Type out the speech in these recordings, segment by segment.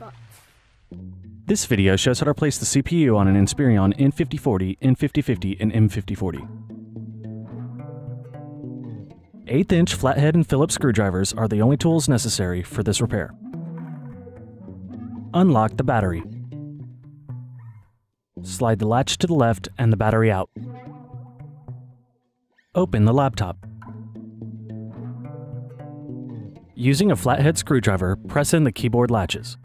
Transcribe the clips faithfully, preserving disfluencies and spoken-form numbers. bots. This video shows how to place the C P U on an Inspiron N fifty forty, N fifty fifty, and M fifty forty. eighth inch flathead and Phillips screwdrivers are the only tools necessary for this repair. Unlock the battery. Slide the latch to the left and the battery out. Open the laptop. Using a flathead screwdriver, press in the keyboard latches.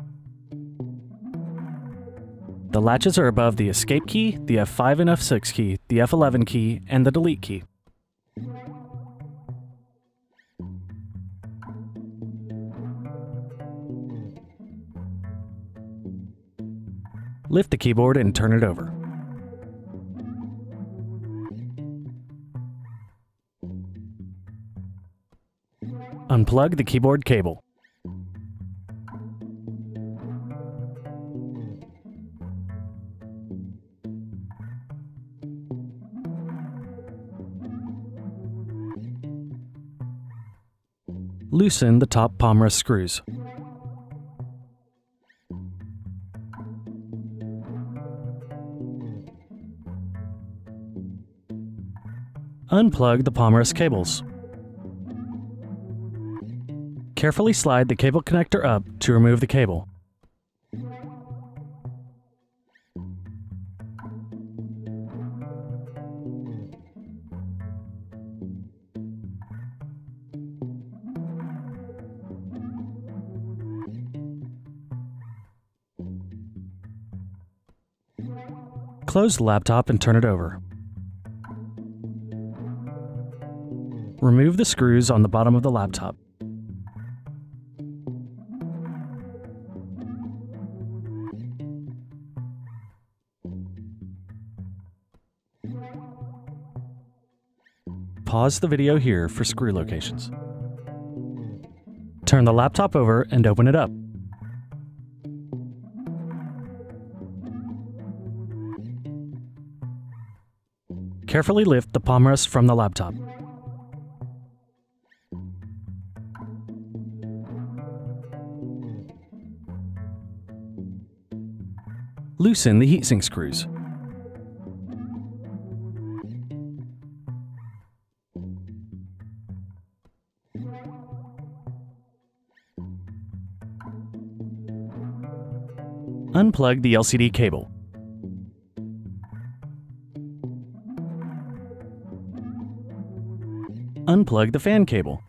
The latches are above the escape key, the F five and F six key, the F eleven key, and the delete key. Lift the keyboard and turn it over. Unplug the keyboard cable. Loosen the top palm rest screws. Unplug the palm rest cables. Carefully slide the cable connector up to remove the cable. Close the laptop and turn it over. Remove the screws on the bottom of the laptop. Pause the video here for screw locations. Turn the laptop over and open it up. Carefully lift the palm rest from the laptop. Loosen the heatsink screws. Unplug the L C D cable. Unplug the fan cable.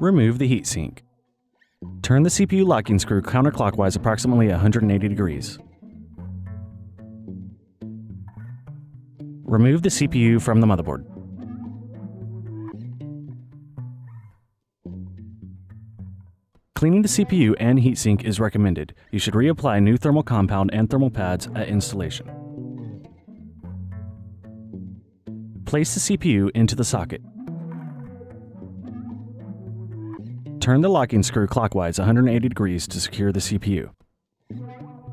Remove the heatsink. Turn the C P U locking screw counterclockwise approximately one hundred eighty degrees. Remove the C P U from the motherboard. Cleaning the C P U and heatsink is recommended. You should reapply new thermal compound and thermal pads at installation. Place the C P U into the socket. Turn the locking screw clockwise one hundred eighty degrees to secure the C P U.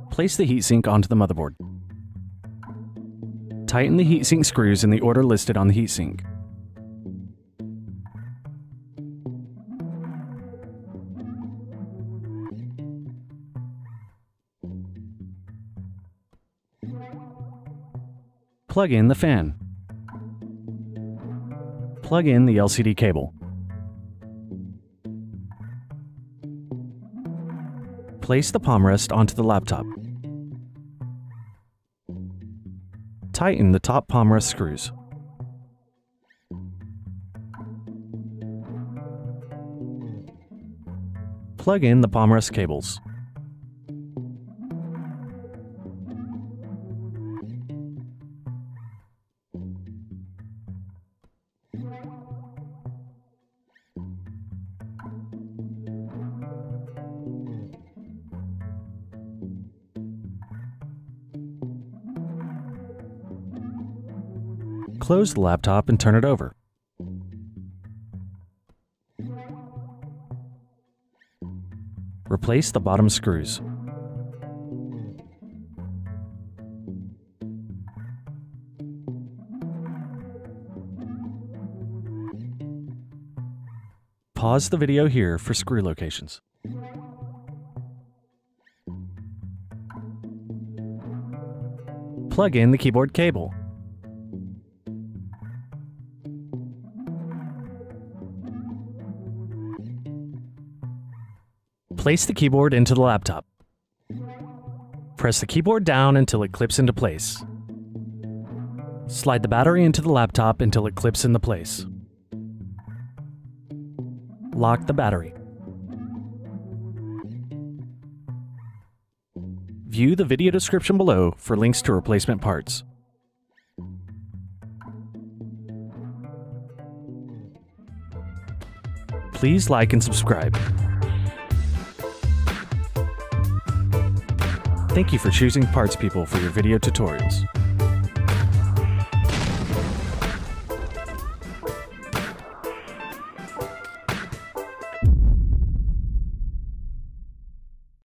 Place the heatsink onto the motherboard. Tighten the heatsink screws in the order listed on the heatsink. Plug in the fan. Plug in the L C D cable. Place the palm rest onto the laptop. Tighten the top palm rest screws. Plug in the palm rest cables. Close the laptop and turn it over. Replace the bottom screws. Pause the video here for screw locations. plug in the keyboard cable. Place the keyboard into the laptop. Press the keyboard down until it clips into place. Slide the battery into the laptop until it clips into place. Lock the battery. View the video description below for links to replacement parts. Please like and subscribe. Thank you for choosing Parts People for your video tutorials.